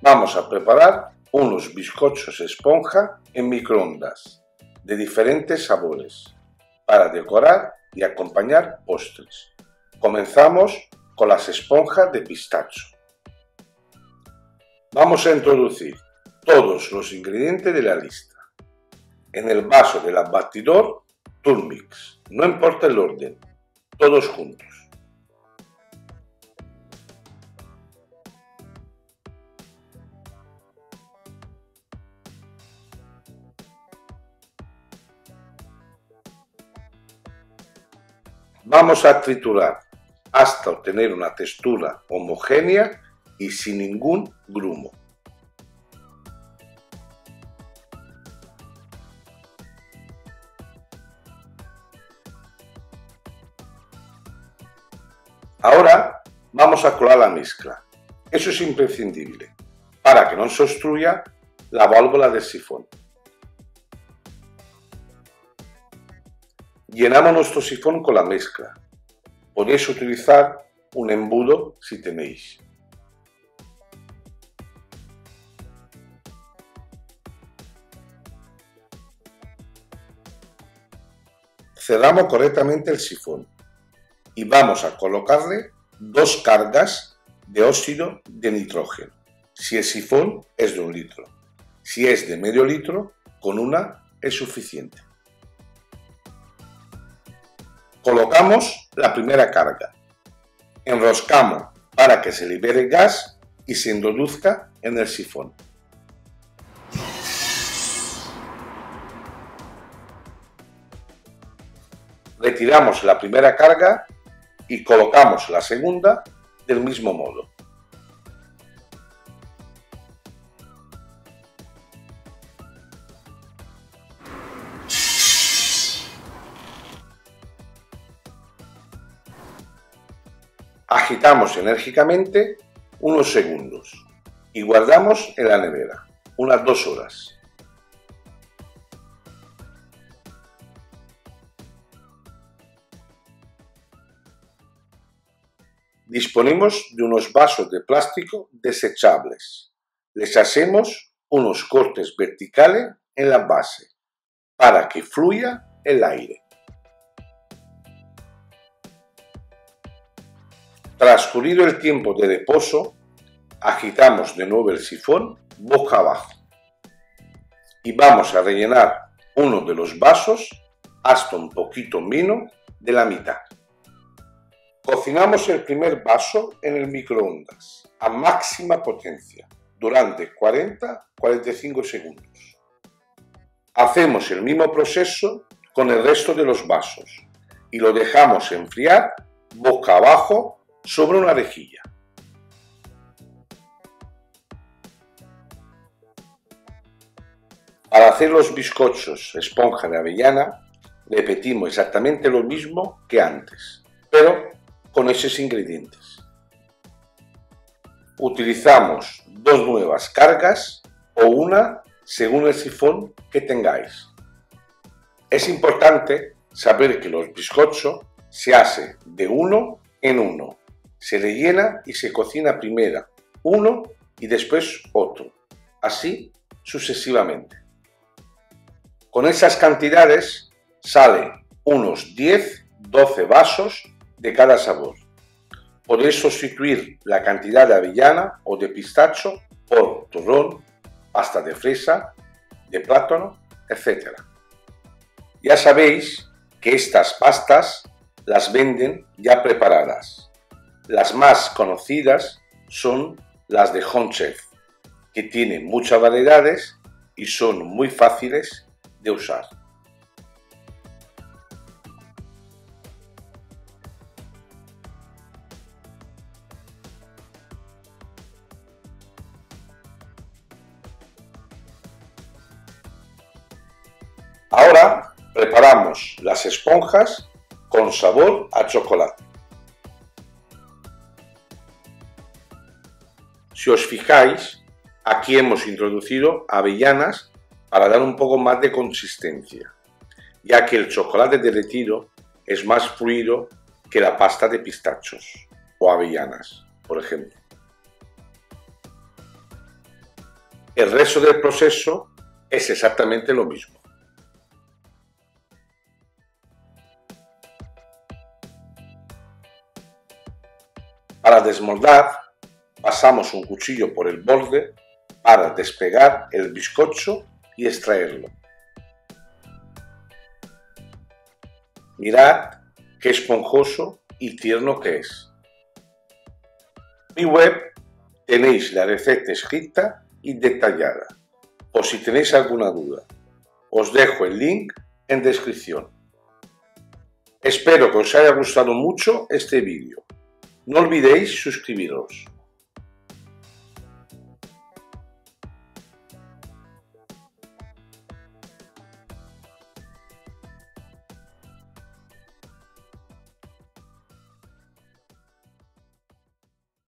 Vamos a preparar unos bizcochos esponja en microondas de diferentes sabores para decorar y acompañar postres. Comenzamos con las esponjas de pistacho. Vamos a introducir todos los ingredientes de la lista en el vaso del batidor Turmix, no importa el orden, todos juntos. Vamos a triturar hasta obtener una textura homogénea y sin ningún grumo. Ahora vamos a colar la mezcla, eso es imprescindible, para que no se obstruya la válvula del sifón. Llenamos nuestro sifón con la mezcla. Podéis utilizar un embudo si tenéis. Cerramos correctamente el sifón y vamos a colocarle dos cargas de óxido de nitrógeno. Si el sifón es de 1 litro, si es de medio litro, con una es suficiente. Colocamos la primera carga, enroscamos para que se libere el gas y se introduzca en el sifón. Retiramos la primera carga y colocamos la segunda del mismo modo. Agitamos enérgicamente unos segundos y guardamos en la nevera unas 2 horas. Disponemos de unos vasos de plástico desechables. Les hacemos unos cortes verticales en la base para que fluya el aire. Transcurrido el tiempo de reposo, agitamos de nuevo el sifón boca abajo y vamos a rellenar uno de los vasos hasta un poquito menos de la mitad. Cocinamos el primer vaso en el microondas a máxima potencia durante 40-45 segundos. Hacemos el mismo proceso con el resto de los vasos y lo dejamos enfriar boca abajo sobre una rejilla. Para hacer los bizcochos esponja de avellana, repetimos exactamente lo mismo que antes, pero con esos ingredientes. Utilizamos 2 nuevas cargas o una según el sifón que tengáis. Es importante saber que los bizcochos se hacen de 1 en 1. Se rellena y se cocina primero uno y después otro, así sucesivamente. Con esas cantidades salen unos 10-12 vasos de cada sabor. Podéis sustituir la cantidad de avellana o de pistacho por turrón, pasta de fresa, de plátano, etc. Ya sabéis que estas pastas las venden ya preparadas. Las más conocidas son las de Hon Chef, que tienen muchas variedades y son muy fáciles de usar. Ahora preparamos las esponjas con sabor a chocolate. Si os fijáis, aquí hemos introducido avellanas para dar un poco más de consistencia, ya que el chocolate derretido es más fluido que la pasta de pistachos o avellanas, por ejemplo. El resto del proceso es exactamente lo mismo. Para desmoldar, pasamos un cuchillo por el borde para despegar el bizcocho y extraerlo. Mirad qué esponjoso y tierno que es. En mi web tenéis la receta escrita y detallada, o si tenéis alguna duda, os dejo el link en descripción. Espero que os haya gustado mucho este vídeo. No olvidéis suscribiros.